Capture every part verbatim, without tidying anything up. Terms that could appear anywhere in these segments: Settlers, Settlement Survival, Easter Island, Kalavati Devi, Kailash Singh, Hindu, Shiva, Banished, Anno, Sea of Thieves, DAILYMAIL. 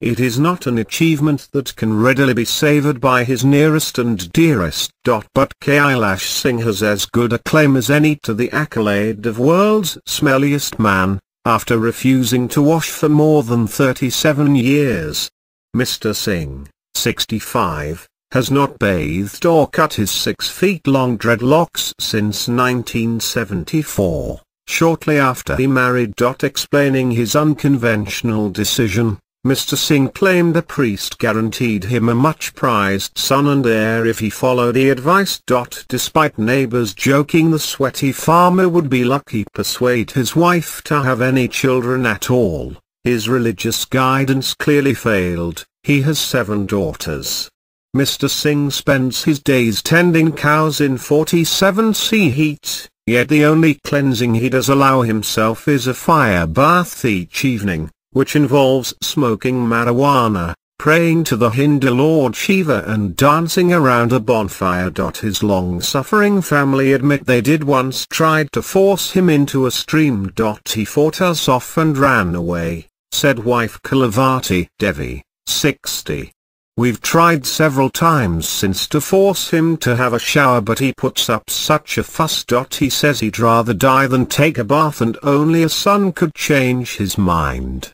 It is not an achievement that can readily be savoured by his nearest and dearest. But Kailash Singh has as good a claim as any to the accolade of world's smelliest man, after refusing to wash for more than thirty-seven years. Mister Singh, sixty-five, has not bathed or cut his six-feet-long dreadlocks since nineteen seventy-four, shortly after he married. Explaining his unconventional decision, Mister Singh claimed the priest guaranteed him a much-prized son and heir if he followed the advice. Despite neighbors joking the sweaty farmer would be lucky to persuade his wife to have any children at all, his religious guidance clearly failed. He has seven daughters. Mister Singh spends his days tending cows in forty-seven C heat, yet the only cleansing he does allow himself is a fire bath each evening, which involves smoking marijuana, praying to the Hindu lord Shiva and dancing around a bonfire. His long-suffering family admit they did once try to force him into a stream. He fought us off and ran away, said wife Kalavati Devi, sixty. We've tried several times since to force him to have a shower, but he puts up such a fuss. He says he'd rather die than take a bath, and only a son could change his mind.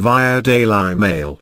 Via Daily Mail.